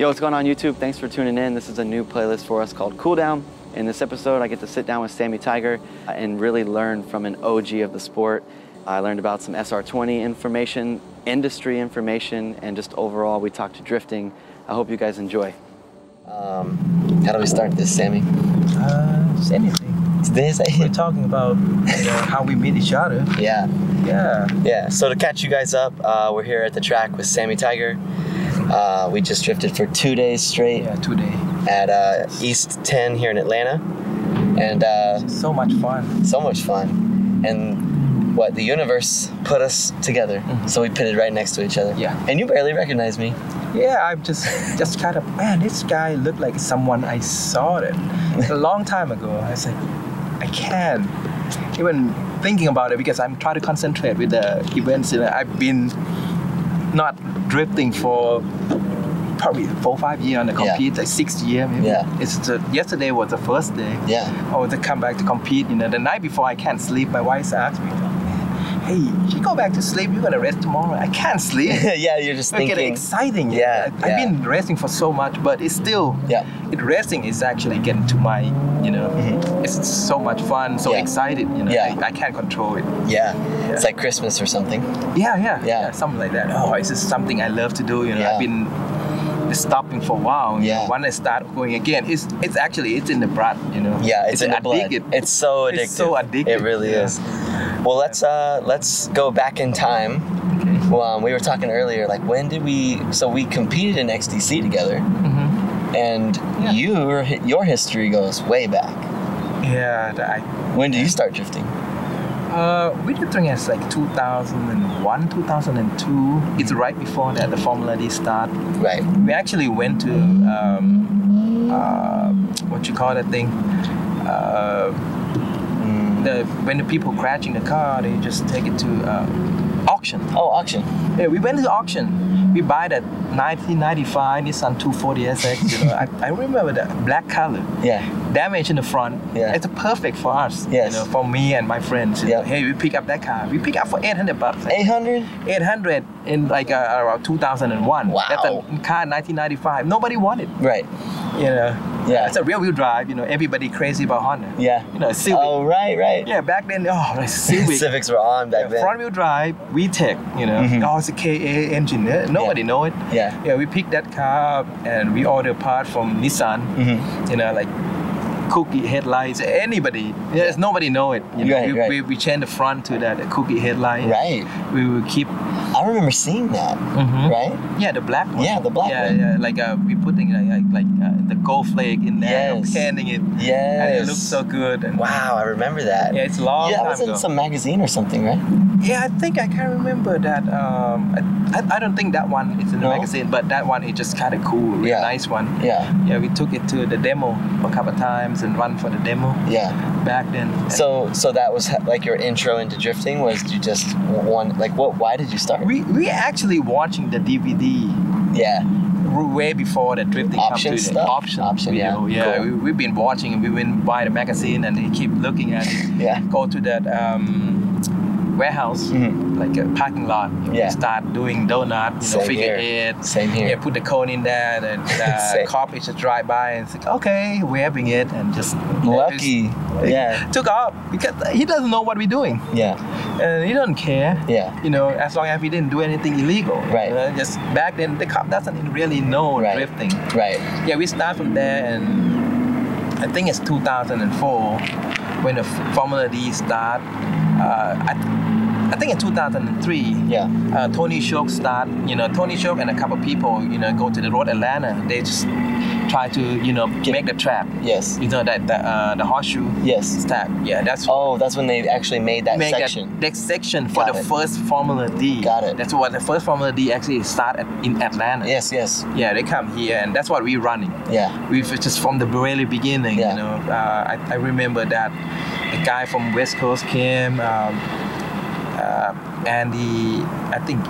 Yo, what's going on YouTube? Thanks for tuning in. This is a new playlist for us called Cool Down. In this episode, I get to sit down with Sammy Tiger and really learn from an OG of the sport. I learned about some SR20 information, industry information, and just overall, we talked to drifting. I hope you guys enjoy. How do we start this, Sammy? Just anything. We're talking about how we meet each other. Yeah. So to catch you guys up, we're here at the track with Sammy Tiger. We just drifted for 2 days straight. Yeah, 2 days. At East 10 here in Atlanta. And so much fun. So much fun. And what, the universe put us together. Mm-hmm. So we pitted right next to each other. Yeah. And you barely recognized me. Yeah, I'm just kind of, man, this guy looked like someone I saw it a long time ago. I was like, I can't even thinking about it because I'm trying to concentrate with the events that I've been not drifting for probably 4 or 5 years on the compete, like 6 years maybe. Yeah. It's yesterday was the first day. Yeah. I was to come back to compete. You know, the night before I can't sleep. My wife asked me, "Hey, you go back to sleep. You're gonna rest tomorrow." I can't sleep. Yeah, you're just thinking. It's exciting. Yeah. I've been resting for so much, but it's still. Yeah. Resting is actually getting to my, you know, it's so much fun, so excited, you know, I can't control it. Yeah, it's like Christmas or something. Yeah, something like that. Oh, it's just something I love to do, you know, I've been stopping for a while. Yeah. When I start going again, it's actually, it's in the blood, you know. Yeah, it's in the blood. It's so addictive. It's so addictive. It really is. Well, let's go back in time. Okay. Well, we were talking earlier, like when did we competed in XDC together. Mm-hmm. And your history goes way back. Yeah. When did you start drifting? We did drifting as like 2001, 2002. It's right before that the Formula D start. Right. We actually went to what you call that thing? When the people crashing the car, they just take it to auction. Oh, auction. Yeah, we went to the auction. We buy that 1995 Nissan 240SX, you know, I remember that black color. Yeah. Damage in the front. Yeah. It's perfect for us. Yes. You know, for me and my friends. Yeah. Hey, we pick up that car. We pick up for $800. 800? 800 in like around 2001. Wow. That's a car 1995. Nobody wanted. Right. You know. Yeah. It's a rear wheel drive. You know, everybody crazy about Honda. Yeah. You know, Civic. Oh, right. Yeah, back then, like Civic. Civics were on back then. Front wheel drive, VTEC, you know. Mm-hmm. Oh, it's a KA engine. Nobody know it. Yeah. Yeah, we picked that car up and we ordered a part from Nissan. Mm-hmm. You know, like cookie headlights, anybody. Yes, nobody know it. You know, we changed the front to that cookie headlight. Right. We will keep. I remember seeing that. Mm-hmm. Right. Yeah, the black one. Yeah, the black one. Yeah, like we putting like the gold flake in there, painting it. Yes. And it looks so good. And wow, I remember that. Yeah, it's long time ago. Yeah, it was in some magazine or something, right? Yeah, I think I can't remember that. I don't think that one is in the magazine, but that one is just kind of cool, really nice one. Yeah. Yeah, we took it to the demo a couple of times. And run for the demo. Yeah. Back then. So that was like your intro into drifting. Was you just why did you start? We actually watching the DVD. Yeah. Way before the drifting option stuff. Option video. Yeah. Cool. We've been watching and we went by the magazine and they keep looking at it. Yeah. Go to that warehouse, like a parking lot. You start doing donuts, figure it. Same here. Yeah, put the cone in there, and the cop is just drive by and it's like, okay, we're having it, and just lucky. Took off because he doesn't know what we're doing. Yeah, and he doesn't care. Yeah, you know, as long as we didn't do anything illegal. Right. Just back then, the cop doesn't really know drifting. Right. Yeah, we start from there, and I think it's 2004 when the Formula D start. I think in 2003, Tony Shook started, you know, Tony Shook and a couple of people, you know, go to the road Atlanta. They just try to, you know, make the trap. Yes. You know, that the horseshoe stack. Yeah, that's. Oh, that's when they actually made that section. That section for the first Formula D. Got it. That's what the first Formula D actually started in Atlanta. Yes. Yeah, they come here and that's what we're running. Yeah. We've just from the really beginning, you know. I remember that the guy from West Coast came, Andy, I think,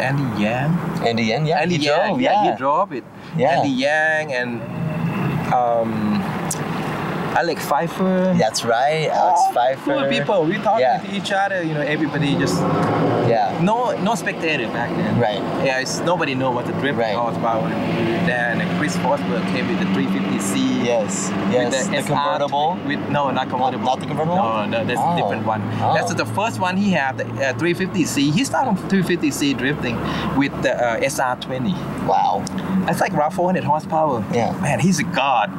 Andy Yang, yeah. Andy Yang, drove it. Yeah. Andy Yang and Alex Pfeiffer. That's right, Alex Pfeiffer. Cool people. We talked to each other. You know, everybody just no spectator back then. Right. Yeah, it's, nobody knew what the drift was about. Then Chris Forsberg came with the 350C. Yes. Yes. With the convertible. With not convertible. Not the convertible. No, no, that's a different one. That's the first one he had. The 350C. He started on 350C drifting with the SR20. Wow. That's like around 400 horsepower. Yeah. Man, he's a god.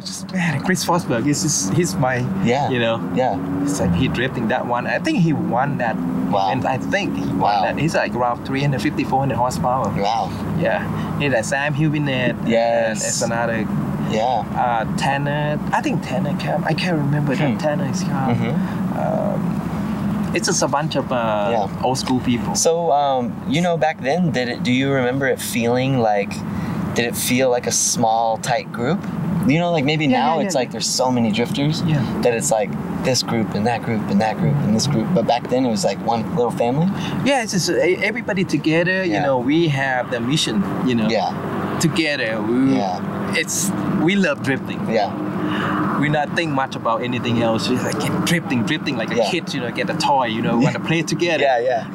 Just, man, Chris Forsberg. He's just, he's my. Yeah. You know. Yeah. It's like he drifting that one. I think he won that. Wow. And I think he won that. He's like around 350, 400 horsepower. Wow. Yeah. He's like Sam Hubinette. Yes. It's another. Yeah. Tanner. I think Tanner came. I can't remember that Tanner's car. It's just a bunch of old school people. So, you know, back then, do you remember it feeling like, did it feel like a small, tight group? You know, like maybe now it's like there's so many drifters that it's like this group and that group and that group and this group. But back then it was like one little family. Yeah, it's just everybody together. You know, we have the mission, you know, together. We love drifting. Yeah. We not think much about anything else. We like keep drifting like a kid, you know, get a toy, you know, we want to play together.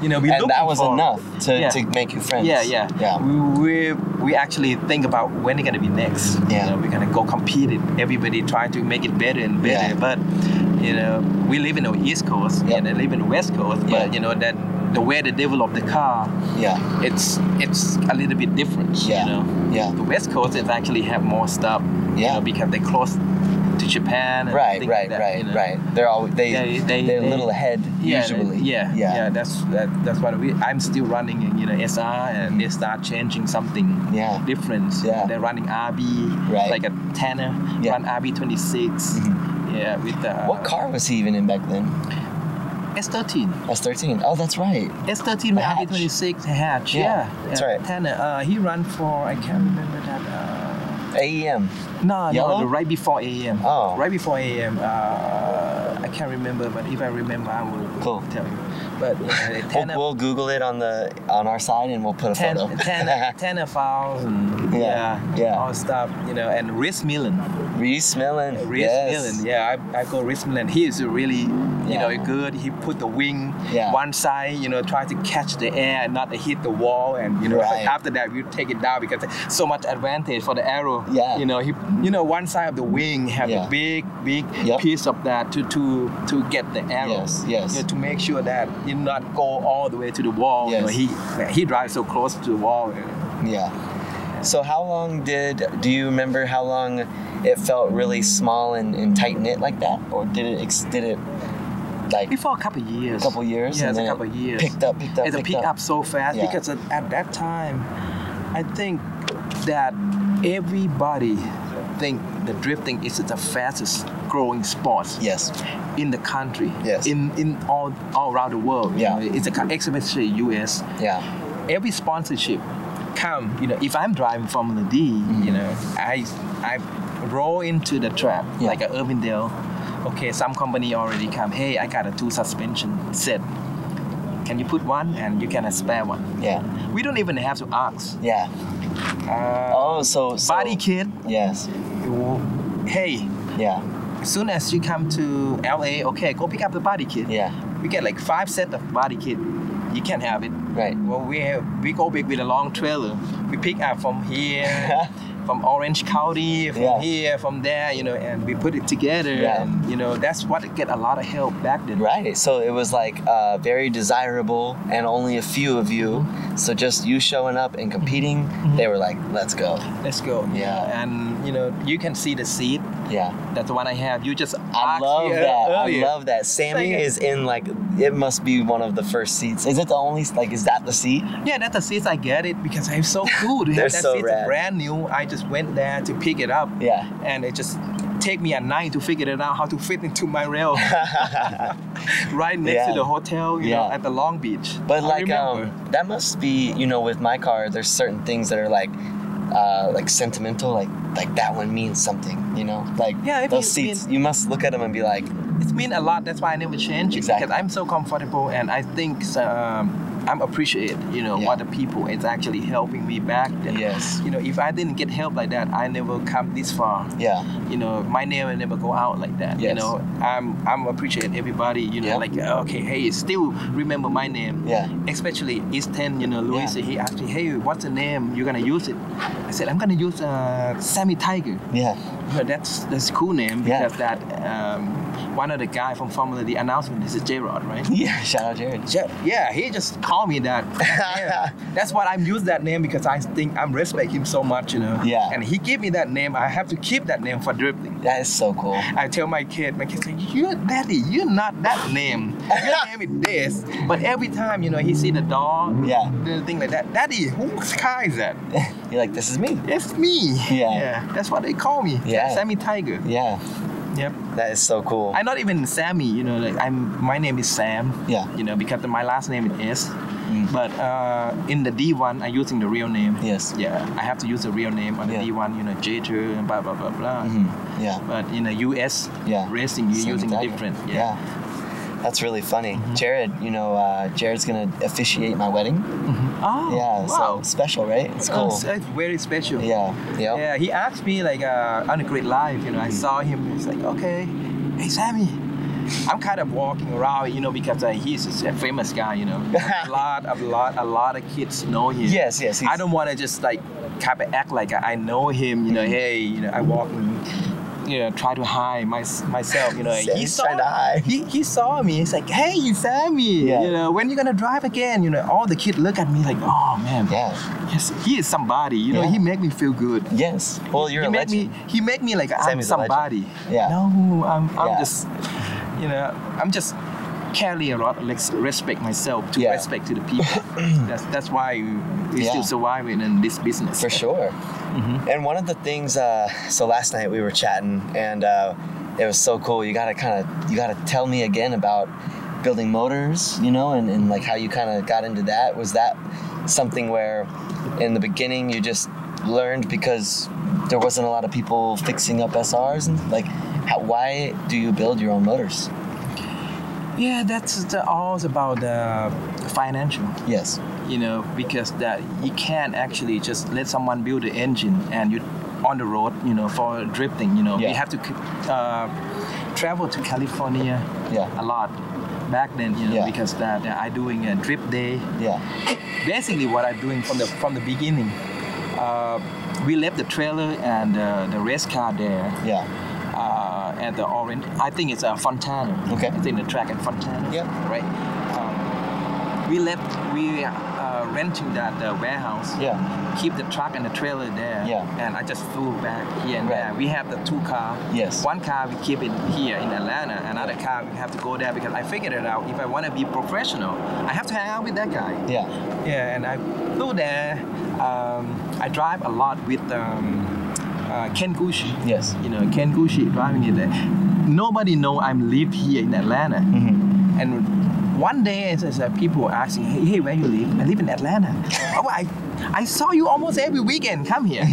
You know, and that was enough to make you friends. We actually think about when they're gonna be next. You know, we're gonna go compete it. Everybody trying to make it better and better. But you know, we live in the East Coast and they live in the West Coast, but you know that the way they develop the car, it's a little bit different. You know, the West Coast is actually have more stuff. You know, because they close to Japan. And right. They're always they're a little ahead usually. That's what I'm still running. You know, SR and they start changing something different. Yeah. They're running RB like a Tanner run RB26. Yeah, with what car was he even in back then? S13. S13. Oh, that's right. S13 with RB26 hatch. Yeah, that's right. Tanner. He ran for I can't remember that. AEM. No, right before AEM. Oh. Right before AEM. I can't remember, but if I remember, I will tell you. But Tanner, we'll Google it on our side and we'll put a photo. Tanner files and all stuff, you know, and Rhys Millen. Rhys Millen, I call Rhys Millen. He is really, you know, good. He put the wing one side, you know, try to catch the air and not to hit the wall. And, you know, after that, you take it down because so much advantage for the arrow. Yeah. You know, one side of the wing have a big piece of that to get the arrows. Yes. You know, to make sure that you not go all the way to the wall. Yes. You know, he drives so close to the wall. So how long do you remember how long it felt really small and tight knit like that, or did it like before a couple of years? A couple of years. Yeah, and then a couple of years. Picked up. It picked up so fast because at that time, I think that everybody think the drifting is the fastest growing sport. Yes. In the country. Yes. In all around the world. Yeah. You know, it's especially US. Yeah. Every sponsorship come. You know, if I'm driving Formula D, you know, I roll into the trap like a Irwindale. Okay, some company already come. Hey, I got a 2 suspension set. Can you put one and you can spare one? Yeah. We don't even have to ask. Yeah. So body kit. Yes. Hey. Yeah. As soon as you come to LA, okay, go pick up the body kit. Yeah. We get like 5 sets of body kit. You can have it. Right. Well, we go big with a long trailer. We pick up from here, from Orange County, from here, from there, you know, and we put it together. Yeah. And, you know, that's what get a lot of help back then. Right. So it was like very desirable and only a few of you. So just you showing up and competing, they were like, let's go. Let's go. Yeah. And, you know, you can see the seat. Yeah. That's the one I have. You just I love that. Sammy is in like, it must be one of the first seats. Is it the only, like, is that the seat? Yeah, that's the seat. I get it because I'm so cool. They're that so seat's rad. Brand new. I just went there to pick it up. Yeah. And it just take me a night to figure it out how to fit into my rail. Right next to the hotel, you know, at the Long Beach. But like, that must be, you know, with my car, there's certain things that are like sentimental, like that one means something, you know, like those seats. You must look at them and be like, it means a lot. That's why I never change it because I'm so comfortable, and I think I'm appreciative, you know, other people is actually helping me back then. Yes. You know, if I didn't get help like that, I never come this far. Yeah. You know, my name will never go out like that. Yes. You know, I'm appreciating everybody, you know, like, okay, hey, still remember my name. Yeah. Especially East 10, you know, Luis, he asked me, hey, what's the name you're gonna use it? I said, I'm gonna use Sammy Tiger. Yeah. But that's a cool name because that one of the guy from Formula D announcement, this is J-Rod, right? Yeah, shout out J-Rod. Yeah, he just called me that. That's why I use that name, because I think I respect him so much, you know. Yeah. And he gave me that name. I have to keep that name for dribbling. That is so cool. I tell my kid's like, you daddy, you're not that name. Your name is this. But every time, you know, he see the dog, the thing like that, daddy, whose car is that? You're like, this is me. It's me. Yeah. That's what they call me. Yeah. Sammy Tiger. Yeah. Yep. That is so cool. I'm not even Sammy, you know, like my name is Sam. Yeah. You know, because my last name is S. But in the D1, I'm using the real name. Yes. Yeah. I have to use the real name on the D1, you know, Jeter and blah, blah, blah, blah. Yeah. But in the US racing, you're Sammy using Tiger. Different. Yeah. That's really funny. Jared, you know, Jared's going to officiate my wedding. Oh, yeah, wow. So special, right? It's cool. It's very special. Yeah. Yep. Yeah. He asked me, like, on a great live, you know, I saw him. He's like, okay, hey, Sammy. I'm kind of walking around, you know, because he's a famous guy, you know. A lot of kids know him. Yes, yes. I don't want to just, like, kind of act like I know him, you know, hey, you know, I walk you know, try to hide myself, you know. He saw me. He's like, hey, you saw me. Yeah. You know, when you gonna drive again? You know, all the kids look at me like, oh man, yes, he is somebody. You know, he make me feel good. Yes. Well, you're a legend. He make me like Sammy's I'm somebody. Yeah. No, I'm just, you know, I'm just carry a lot, like, respect myself to respect to the people. that's why we're still surviving in this business. For sure. And one of the things, so last night we were chatting, and it was so cool. You gotta tell me again about building motors, you know, and like how you kind of got into that. Was that something where in the beginning you just learned because there wasn't a lot of people fixing up SRs? And like, why do you build your own motors? Yeah, that's all about the financial. Yes. You know, because that you can't actually just let someone build an engine and you on the road, you know, for drifting, you know. Yeah. We have to travel to California a lot back then, you know, because that I doing a drip day. Yeah. Basically what I'm doing from the beginning, we left the trailer and the race car there. Yeah. At the Orange, I think it's Fontana. Okay. I think the track at Fontana. Yeah. Right. We renting that warehouse. Yeah. Keep the truck and the trailer there. Yeah. And I just flew back here and there. We have the two car. Yes. One car we keep it here in Atlanta. Another car we have to go there because I figured it out. If I want to be professional, I have to hang out with that guy. Yeah. Yeah. And I flew there. I drive a lot with. Ken Gucci. Yes. You know, Ken Gucci driving it there. Nobody know I'm live here in Atlanta. And one day, people were asking, hey, where you live? I live in Atlanta. Oh, I saw you almost every weekend. Come here.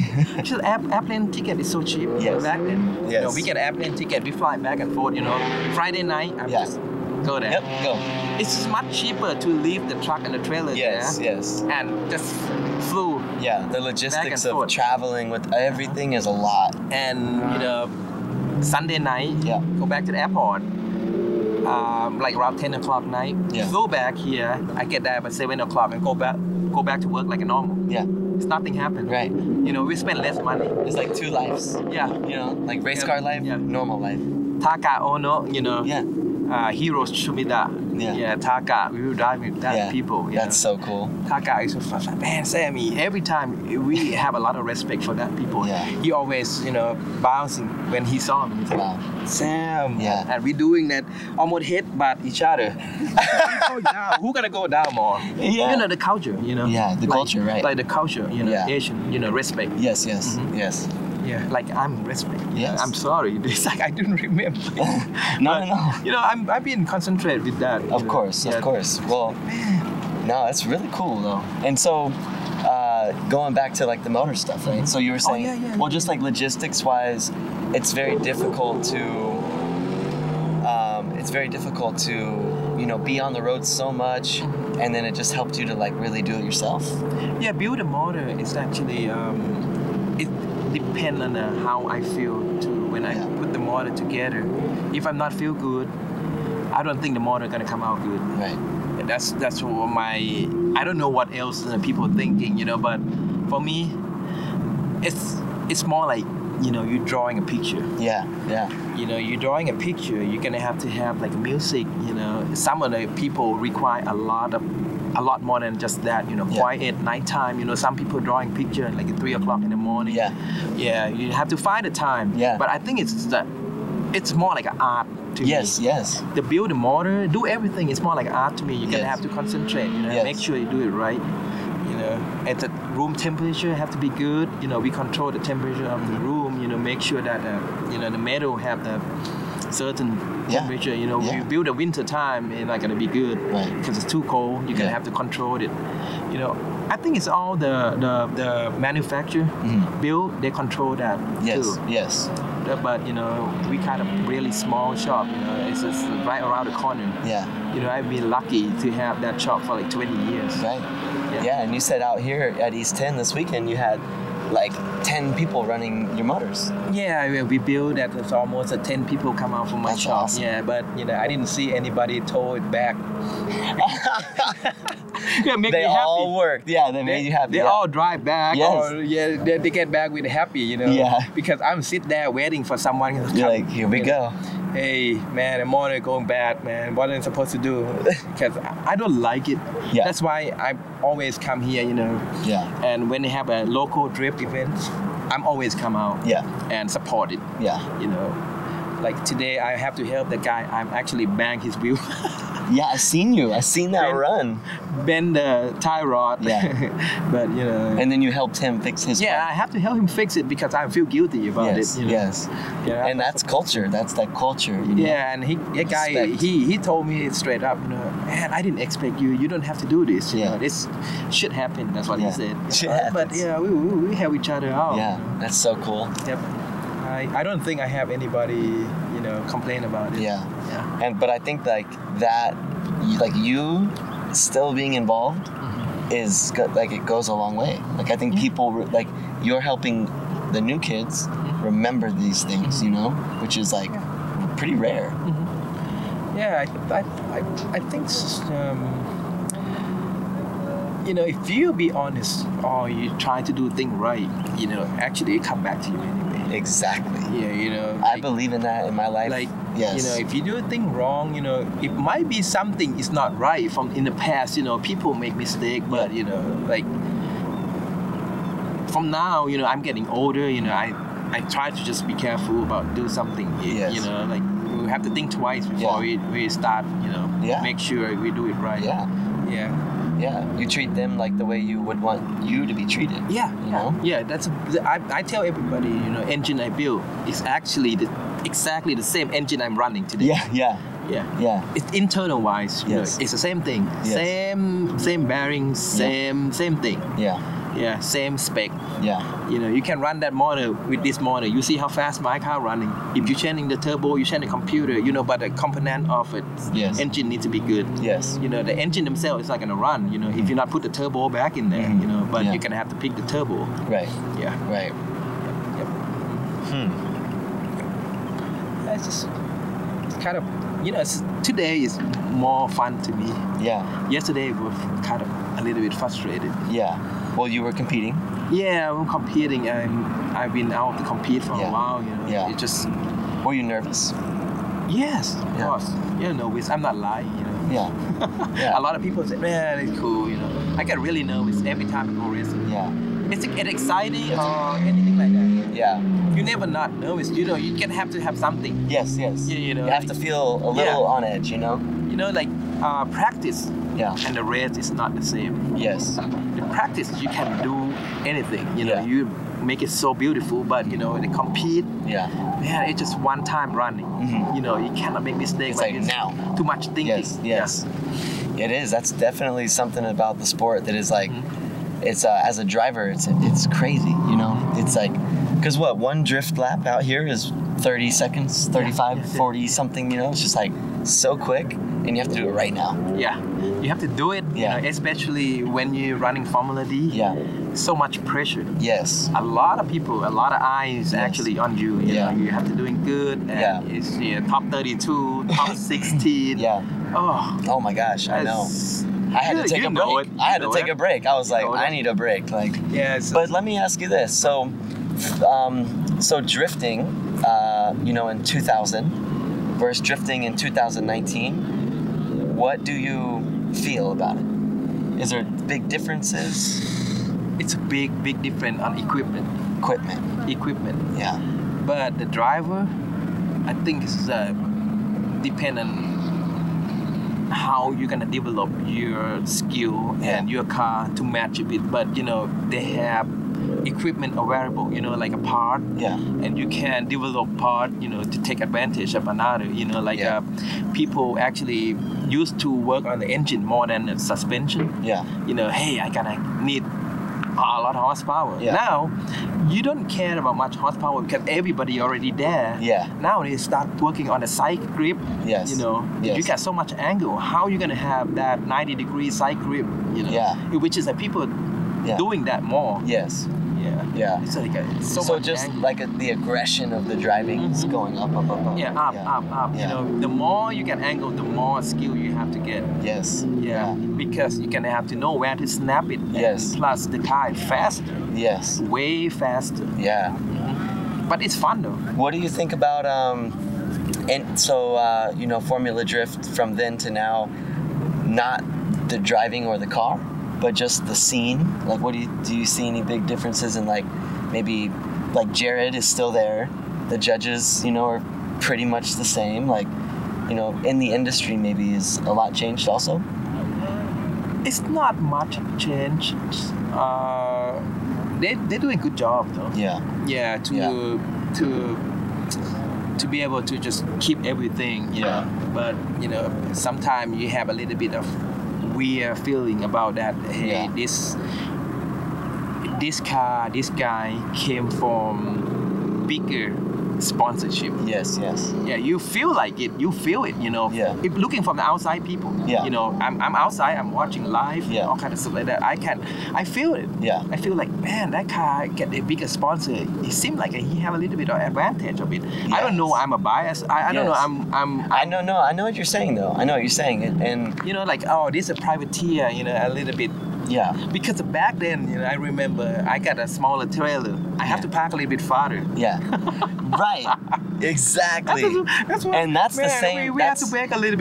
Just airplane ticket is so cheap. Yes. Back then, you know, we get airplane ticket. We fly back and forth. You know, Friday night, I'm just go there. Yep. Go. It's much cheaper to leave the truck and the trailer there. Yes. And just flew. Yeah, the logistics of traveling with everything is a lot. And, you know, Sunday night, go back to the airport, like around 10 o'clock night, flew back here, I get there by 7 o'clock and go back to work like a normal. Yeah. It's nothing happened. Right. You know, we spend less money. It's like two lives. Yeah. You know, like race car life, normal life. Taka ono, you know. Yeah. Heroes Shumida. Yeah. Taka. We were driving with that people. That's so cool. Taka is like, man, Sammy, every time we have a lot of respect for that people. Yeah. He always, you know, bouncing when he saw me. He's like, Sam. Yeah. And we doing that almost hit by each other. Who gonna go down more? Yeah. You know, the culture, you know. Yeah, the culture, right. Like the culture, you know, Asian, you know, respect. Yes, yes, yes. Yeah, like I'm respect. Yes. I'm sorry. It's like I didn't remember. No. You know, I've been concentrated with that. Of course. Well, no, that's really cool though. And so, going back to like the motor stuff, right? So you were saying, just like logistics wise, it's very difficult to. it's very difficult to, you know, be on the road so much, and then it just helped you to like really do it yourself. Yeah, build a motor is actually it depends on how I feel too when I put the motor together. If I'm not feel good, I don't think the motor gonna come out good. Right. That's what my, I don't know what else people thinking, you know. But for me, it's more like, you know, you're drawing a picture. Yeah, yeah. You know, you're drawing a picture, you're gonna have to have like music, you know. Some of the people require a lot more than just that, you know, quiet nighttime, you know. Some people drawing picture like at 3 o'clock in the morning. Yeah. Yeah, you have to find a time. Yeah. But I think it's more like an art to me. Yes, yes. The build, the motor, do everything, it's more like art to me. You're gonna have to concentrate, you know, make sure you do it right. You know, at the room temperature have to be good. You know, we control the temperature of the room. You know, make sure that you know, the metal have a certain temperature. You know, you build a winter time, it's not gonna be good because it's too cold. You're gonna have to control it. You know, I think it's all the manufacturer build. They control that too. Yes, yes. But you know, we kind of really small shop. You know, it's just right around the corner. Yeah. You know, I've been lucky to have that shop for like 20 years. Right. Yeah. Yeah, and you said out here at East 10 this weekend, you had like 10 people running your motors. Yeah, we built that. It's almost 10 people come out from my shop. Awesome. Yeah, but you know, I didn't see anybody tow it back. Yeah, make they me happy. All worked. Yeah, they made you happy. They all drive back. Yes. Or, yeah, they get back with happy, you know. Yeah. Because I'm sitting there waiting for someone to come. You're like, here we go. Hey, man, the motor going bad, man. What am I supposed to do? Because I don't like it. Yeah. That's why I always come here, you know. Yeah. And when they have a local drift event, I'm always come out and support it. Yeah. You know, like today I have to help the guy. I'm actually bang his wheel. Yeah, I seen you. I seen that run. Bend the tie rod. Yeah. But you know. And then you helped him fix his. Yeah, part. I have to help him fix it because I feel guilty about it. You know? Yes. Yeah. And that's culture. That's that culture. You know? Yeah, and that guy, he told me straight up, you know, man, I didn't expect you. You don't have to do this. You know, this shit happened. That's what he said. Yeah. But yeah, we help each other out. Yeah, you know? That's so cool. Yep. I don't think I have anybody, you know, complain about it. Yeah. Yeah. And but I think like that, like you still being involved is good, like it goes a long way. Like I think people like you're helping the new kids remember these things, you know, which is like pretty rare. Yeah, I think you know, if you be honest or you try to do things right, you know, actually it come back to you anyway. Exactly. Yeah, you know. Like, I believe in that in my life. Like, you know, if you do a thing wrong, you know, it might be something is not right from in the past. You know, people make mistake, but you know, like from now, you know, I'm getting older. You know, I try to just be careful about do something. You know, like we have to think twice before we start. You know, make sure we do it right. Yeah. Yeah. Yeah, you treat them like the way you would want you to be treated. Yeah, you know? Yeah, that's. I tell everybody, you know, engine I built is actually exactly the same engine I'm running today. Yeah, yeah, yeah, yeah. It's internal wise. Yes, know, it's the same thing. Yes. Same bearing, same thing. Yeah, yeah, same spec. Yeah, you know, you can run that motor with this motor. You see how fast my car running. If you're changing the turbo, you change the computer, you know, but the component of it, engine needs to be good. Yes. You know, the engine themselves is not gonna run, you know, if you not put the turbo back in there, you know, but you're gonna have to pick the turbo. Right. Yeah. Right. Yep. That's just kind of, you know, today is more fun to me. Yeah. Yesterday was kind of a little bit frustrated. Yeah. Well, you were competing. Yeah, I'm competing. I've been out to compete for a while. You know, it just. Were you nervous? Yes, of course. Yeah, nervous. I'm not lying. You know. Yeah. A lot of people say, man, it's cool. You know, I get really nervous every time I go racing. Yeah. It's exciting or anything like that. Yeah. You never not nervous. You know, you can have to have something. Yes, yes. You know, you have to feel a little on edge. You know. You know, like practice. Yeah. And the race is not the same. Yes. The practice you can do anything, you know, you make it so beautiful, but you know, they compete. Yeah. Man, it's just one time running. You know, you cannot make mistakes. It's like now. Too much thinking. Yes. Yes. Yeah. It is. That's definitely something about the sport that is like, it's as a driver, it's crazy. You know, it's like Because what, one drift lap out here is 30 seconds, 35, yeah. 40 something, you know? It's just like so quick, and you have to do it right now. Yeah, you have to do it, yeah. You know, especially when you're running Formula D. Yeah. So much pressure. Yes. A lot of people, a lot of eyes, yes, actually on you. You know, you have to doing good. And yeah. It's top 32, top 16. Yeah. Oh my gosh, I know. I had to take a break. I was like, I need a break. Like, yeah. But let me ask you this. So, drifting, you know, in 2000 versus drifting in 2019, what do you feel about it? Is there big differences? It's a big difference on equipment. Equipment. Yeah. But the driver, I think, is dependent how you're gonna develop your skill and your car to match a bit, but you know they have equipment available, you know, like a part, yeah, and you can develop part, you know, to take advantage of another, you know, like people actually used to work on the engine more than the suspension, yeah, you know, hey, I gotta need a lot of horsepower. Yeah. Now, you don't care about much horsepower because everybody already there. Yeah. Now they start working on the side grip. Yes. You know, yes, you got so much angle. How are you gonna have that 90-degree side grip? You know. Yeah. Which is that people doing that more. Yes. Yeah. Yeah. It's like so much angle. Like the aggression of the driving is going up. Up. Yeah. You know, the more you can angle, the more skill you have to get. Yes. Yeah. Because you can have to know where to snap it. Yes. Plus the car is faster. Yes. Way faster. Yeah. But it's fun though. What do you think about you know, Formula Drift from then to now, not the driving or the car, but just the scene? Like, what do you see any big differences in, like, maybe like Jared is still there, the judges, you know, are pretty much the same, like, you know, in the industry maybe is a lot changed also? It's not much changed. They're doing a good job though. To be able to just keep everything, you know, but you know, sometimes you have a little bit of weird feeling about that. Hey, this guy came from bigger sponsorship. Yes. Yeah, you feel like it. You feel it. You know. Yeah. If looking from the outside people. Yeah. You know, I'm outside. I'm watching live. Yeah. All kind of stuff like that. I feel it. Yeah. I feel like, man, that guy get a bigger sponsor. It seemed like he have a little bit of advantage of it. Yes. I don't know. I'm a bias. I don't know. I know what you're saying though. I know what you're saying. And you know, like, oh, this is a privateer. You know, a little bit. Yeah. Because back then, you know, I remember I got a smaller trailer. I have to park a little bit farther. Yeah. Right. Exactly. We have to walk a little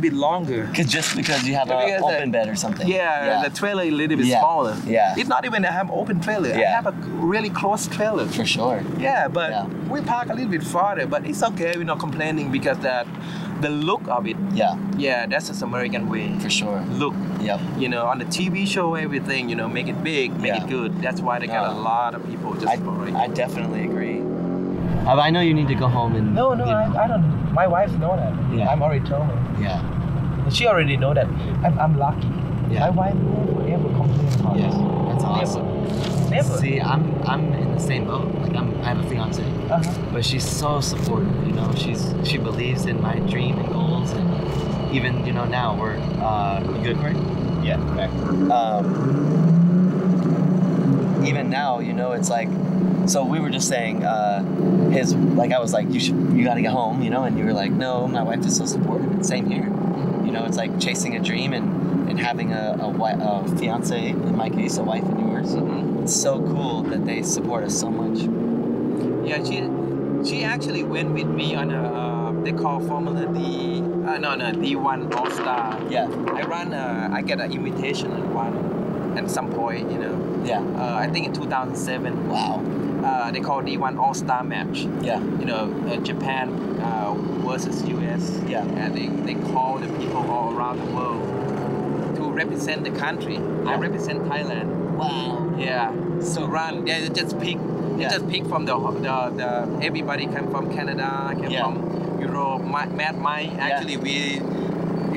bit longer. Because you have an open bed or something. Yeah, the trailer is a little bit smaller. Yeah. It's not even I have an open trailer. Yeah. I have a really close trailer. For sure. Yeah, but we park a little bit farther, but it's okay. We're not complaining because the look of it. Yeah. Yeah, that's just American way. For sure. Look. Yep. You know, on the TV show, everything, you know, make it big, make it good. That's why they got a lot of people just for it. I definitely agree. I know you need to go home and... No, I don't. My wife knows that. Yeah. I'm already told her. Yeah. She already knows that. I'm lucky. Yeah. My wife will never complain about this. That's awesome. Never. See, I'm in the same boat. Like, I have a fiance, but she's so supportive. You know, she believes in my dream and goals, and even, you know, now we're good, right? Yeah, back. Even now, you know, it's like, so we were just saying, I was like, you gotta get home, you know, and you were like, no, my wife is so supportive. And same here, you know, it's like chasing a dream and having a fiance, in my case, a wife in yours. It's so cool that they support us so much. Yeah, she actually went with me on a they call Formula D, D1 All Star. Yeah, I get an invitation on one at some point, you know. Yeah. I think in 2007. Wow. They call D1 All Star match. Yeah. You know, Japan versus US. Yeah. And they call the people all around the world to represent the country. Yeah. I represent Thailand. Wow. Yeah. So run. Yeah, they just pick. They just pick from the everybody came from Canada, from Europe. Mad Mike. Actually, we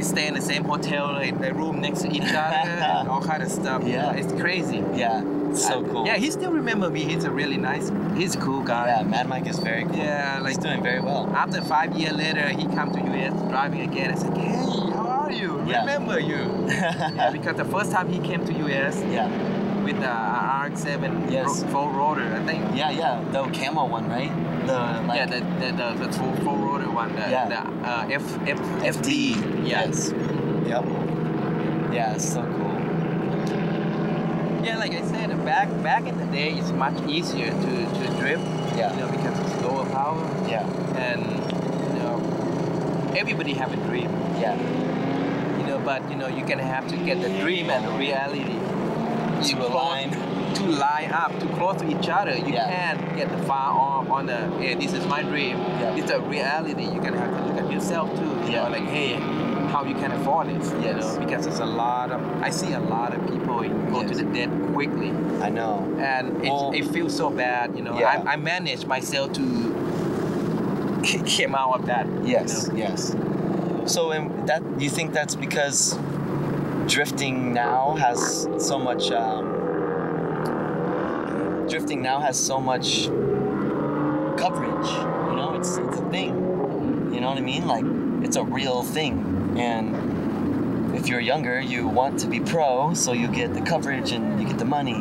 stay in the same hotel, like the room next to each other, and all kind of stuff. Yeah. It's crazy. Yeah. So cool. Yeah, he still remember me. He's a really nice, he's a cool guy. Yeah, Mad Mike is very cool. Yeah, like, he's doing very well. After 5 years later, he come to US driving again. I said, hey, how are you? Yeah. Remember you? Yeah, because the first time he came to US, yeah, with the RX7 yes, full rotor, I think. Yeah, yeah, the camo one, right? The like, yeah, the full rotor one. The, yeah, the F-D. Yes. Yep. Yeah, it's so cool. Yeah, like I said, back in the day, it's much easier to drift. Yeah. You know, because it's lower power. Yeah. And you know, everybody have a dream. Yeah. You know, but you know, you can have to get the dream and the reality to line up, to close to each other. You yeah, can't get far off on the, hey, this is my dream. Yeah. It's a reality. You can have to look at yourself too. You yeah, know, like, hey, how you can afford it, you yes, know, because it's a lot of, I see a lot of people go yes, to the debt quickly. I know. And well, it feels so bad, you know. Yeah. I managed myself to came out of that. Yes, you know? Yes. So and that, you think that's because drifting now has so much coverage, you know, it's a thing, you know what I mean? Like, it's a real thing. And if you're younger, you want to be pro, so you get the coverage and you get the money.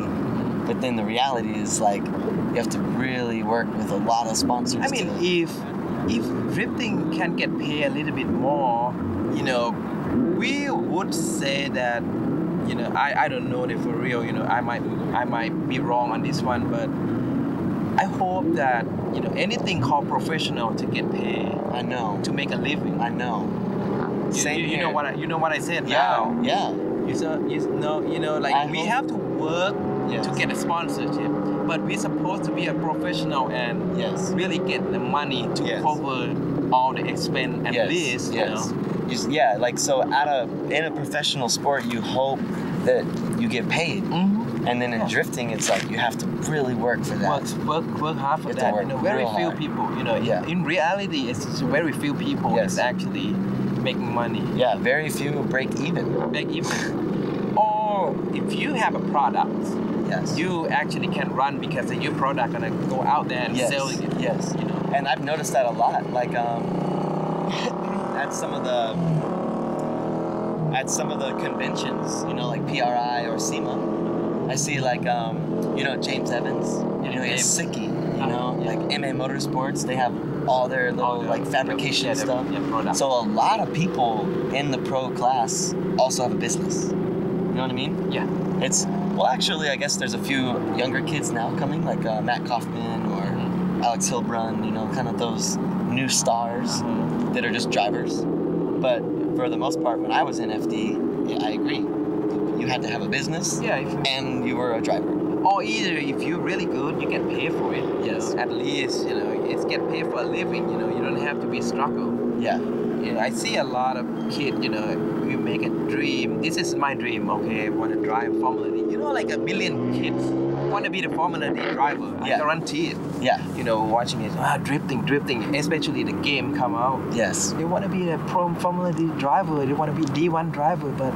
But then the reality is, like, you have to really work with a lot of sponsors. I mean, if drifting can get paid a little bit more, you know, we would say that, you know, I don't know that for real, you know, I might be wrong on this one, but I hope that, you know, anything called professional to get paid. I know. To make a living. I know. You know what I said. Yeah, now. Yeah. You know, like, I we hope, have to work yes, to get a sponsorship, but we're supposed to be a professional and yes, really get the money to yes, cover all the expense at yes, least. Yes. You know? Yeah. Like, so, in a professional sport, you hope that you get paid, mm-hmm, and then yeah, in drifting, it's like you have to really work for that. Work hard for that. You know, very few hard, people. You know, yeah, in reality, it's very few people yes, that actually making money. Yeah, very few break even. Or if you have a product, yes, you actually can run because of your product gonna go out there and yes, selling it. Yes, you know. And I've noticed that a lot. Like at some of the conventions, you know, like PRI or SEMA, I see like you know, James Evans, yeah, you know, and Sicky, you know, yeah, like MA Motorsports, they have all their little like fabrication stuff. Yeah, so a lot of people in the pro class also have a business. You know what I mean? Yeah. It's, well, actually, I guess there's a few younger kids now coming, like Matt Kaufman or Alex Hilbrun. You know, kind of those new stars that are just drivers. But for the most part, when I was in FD, yeah, I agree. You had to have a business. Yeah. And you were a driver. Or either if you're really good, you get paid for it. Yes. At least, you know, it's get paid for a living, you know, you don't have to be struggle. Yeah. You know, I see a lot of kids, you know, you make a dream. This is my dream, okay, I want to drive Formula D. You know, like a million kids want to be the Formula D driver. Yeah. I guarantee it. Yeah. You know, watching it, drifting, especially the game come out. Yes. They want to be a pro Formula D driver, they want to be D1 driver, but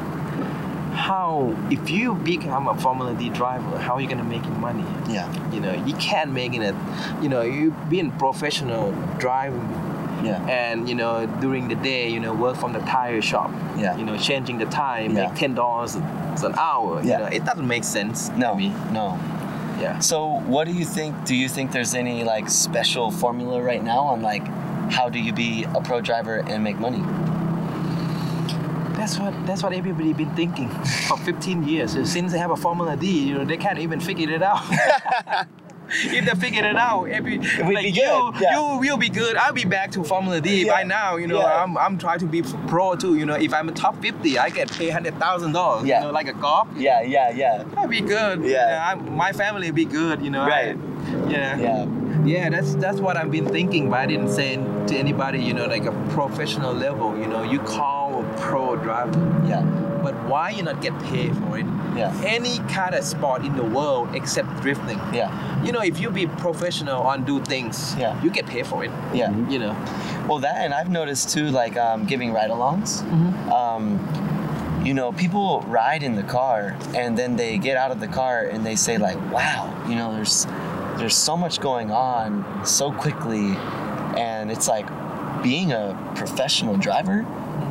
how, if you become a Formula D driver, how are you gonna make money? Yeah, you know, you can't make it. You know, you being professional driving. Yeah. And you know, during the day, you know, work from the tire shop. Yeah. You know, changing the tire, yeah, make $10 an hour. Yeah. You know, it doesn't make sense. No. To me. No. Yeah. So, what do you think? Do you think there's any like special formula right now on like how do you be a pro driver and make money? That's what everybody been thinking for 15 years. Since they have a Formula D, you know, they can't even figure it out. If they figure it out, you'll be good. I'll be back to Formula D yeah, by now. You know, yeah, I'm trying to be pro too. You know, if I'm a top 50, I get paid $100,000. Yeah. You know, like a golf. Yeah, yeah, yeah. I'll be good. Yeah. My family will be good. You know. Right. Yeah, that's what I've been thinking, but I didn't say to anybody, you know, like a professional level, you know, you call a pro driver. Yeah. But why you not get paid for it? Yeah. Any kind of sport in the world except drifting. Yeah. You know, if you be professional and do things, yeah, you get paid for it. Yeah. Mm-hmm. You know. Well, that, and I've noticed too, like giving ride-alongs. Mm-hmm. you know, people ride in the car and then they get out of the car and they say like, wow, you know, there's so much going on so quickly. And it's like, being a professional driver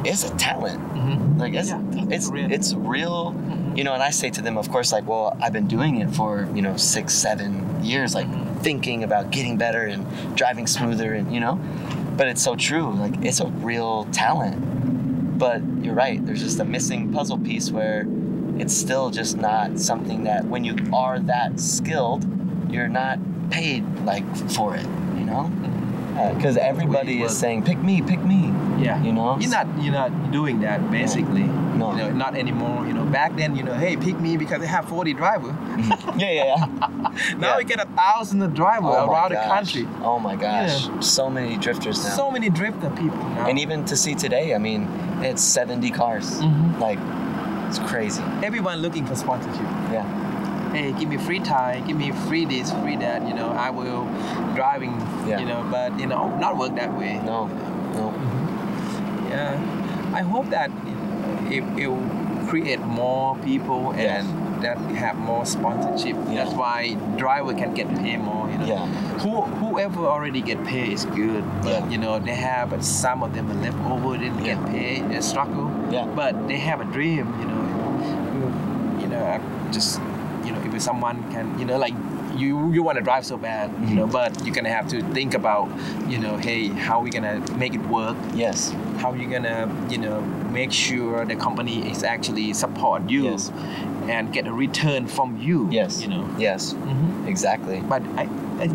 is a talent. Mm-hmm. Like it's real, you know, and I say to them, of course, like, well, I've been doing it for, you know, 6, 7 years, like thinking about getting better and driving smoother and, you know, but it's so true. Like, it's a real talent, but you're right. There's just a missing puzzle piece where it's still just not something that when you are that skilled, you're not paid like for it, you know? Because everybody is saying, pick me, yeah, you know? You're not doing that, basically. No. You know, not anymore, you know. Back then, you know, hey, pick me because they have 40 drivers. Mm-hmm. Yeah, yeah, yeah. Now we get 1,000 drivers around the country. Oh, my gosh. Yeah. So many drifters now. So many drifter people now. And even to see today, I mean, it's 70 cars. Mm-hmm. Like, it's crazy. Everyone looking for sponsorship. Yeah. Hey, give me free time, give me free this, free that, you know, I will driving, yeah, you know, but, you know, not work that way. No, no. Mm-hmm. Yeah, I hope that it will create more people and that have more sponsorship. Yeah. That's why driver can get paid more, you know. Yeah. Whoever already get paid is good, but, you know, they have, but some of them are left over, they didn't get paid, they struggle, but they have a dream, you know. You know, just... You know, if someone can, you know, like you want to drive so bad, you know, but you're gonna have to think about, you know, hey, how are we gonna make it work? Yes. How are you gonna, you know, make sure the company is actually support you and get a return from you? Yes. You know. Yes. Mm-hmm. Exactly. But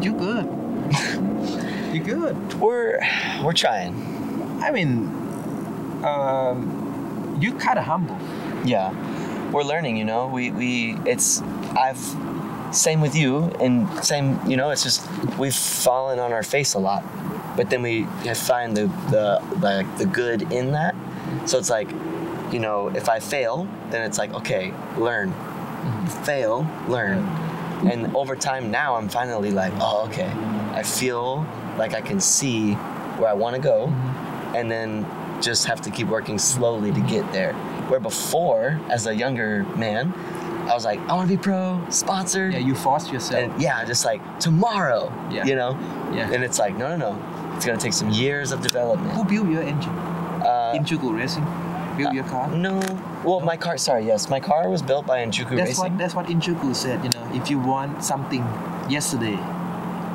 you're good. You're good. We're trying. I mean, you're kind of humble. Yeah. We're learning, you know, same with you and same, you know, it's just, we've fallen on our face a lot, but then we find the good in that. So it's like, you know, if I fail, then it's like, okay, learn, fail, learn. And over time now I'm finally like, oh, okay. I feel like I can see where I want to go and then just have to keep working slowly to get there. Where before, as a younger man, I was like, I want to be pro, sponsored. Yeah, you forced yourself. And yeah, just like, tomorrow, you know? Yeah. And it's like, no. It's going to take some years of development. Who built your engine? Inchuku Racing? Built your car? No. Well, my car, sorry, yes. My car was built by Inchuku Racing. That's what Inchuku said, you know, if you want something yesterday,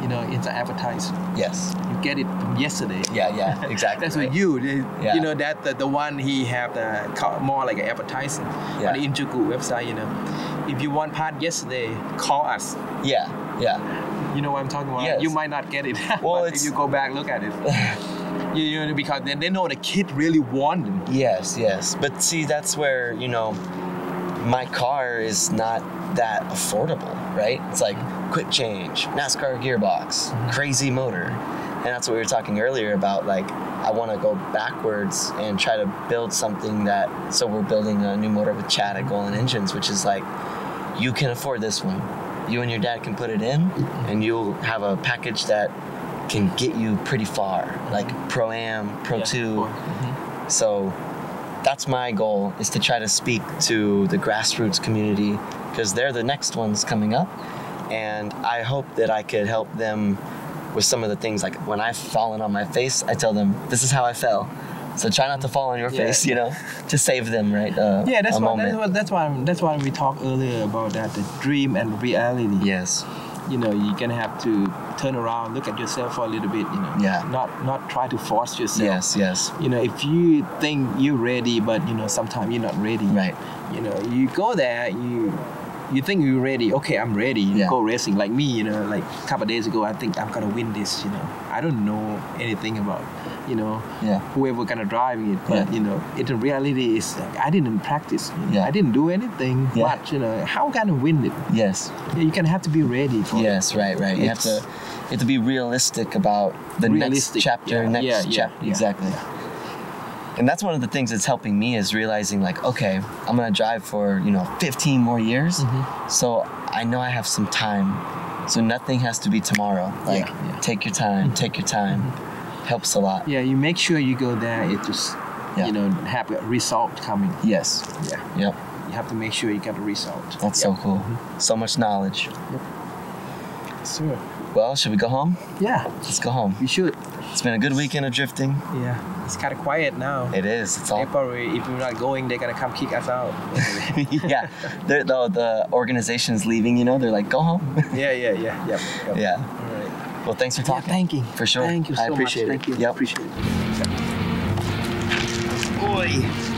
you know, it's advertised. Yes. You get it from yesterday. Yeah, yeah, exactly. That's right. What you know, that the one he have the more like an advertising on the Inchuku website, you know. If you want part yesterday, call us. Yeah, yeah. You know what I'm talking about? Yes. You might not get it. Well, if you go back, look at it. You know, because then they know the kid really want them. Yes, yes. But see, that's where, you know, my car is not that affordable, right? It's like quick change, NASCAR gearbox, crazy motor. And that's what we were talking earlier about, like, I want to go backwards and try to build something that, so we're building a new motor with Chad at Golan Engines, which is like, you can afford this one. You and your dad can put it in and you'll have a package that can get you pretty far, like Pro-Am, Pro-2. So that's my goal, is to try to speak to the grassroots community, because they're the next ones coming up. And I hope that I could help them with some of the things, like when I've fallen on my face, I tell them, this is how I fell. So try not to fall on your face, you know, to save them, right? Yeah, that's why we talked earlier about that, the dream and reality. Yes. You know, you're gonna have to turn around, look at yourself for a little bit, you know. Yeah. Not try to force yourself. Yes, yes. You know, if you think you're ready, but you know, sometimes you're not ready. Right. You know, you go there, you think you're ready. Okay, I'm ready. You go racing like me, you know, like a couple of days ago, I think I'm going to win this, you know. I don't know anything about, you know, whoever going to drive it. But, you know, it, the reality is like, I didn't practice. You know? I didn't do anything much, you know. How can I win it? Yes. You're going to have to be ready for it. Yes, right. You have to be realistic about the next chapter. Yeah. Yeah. Exactly. Yeah. And that's one of the things that's helping me, is realizing like, okay, I'm gonna drive for, you know, 15 more years. So I know I have some time. So nothing has to be tomorrow. Like, take your time, helps a lot. Yeah, you make sure you go there, it's just you know, have a result coming. Yes. Yeah. Yep. You have to make sure you get a result. That's so cool. Mm-hmm. So much knowledge. Yep. Sure. Well, should we go home? Yeah. Let's go home. We should. It's been a good weekend of drifting. Yeah. It's kind of quiet now. It is. It's all. They probably, if we're not going, they're going to come kick us out. Yeah. The organization's leaving, you know. They're like, go home. Yeah. Yeah. All right. Well, thanks for talking. Yeah, thank you. For sure. Thank you so much. I appreciate it. Thank you. Yep. Appreciate it. Boy.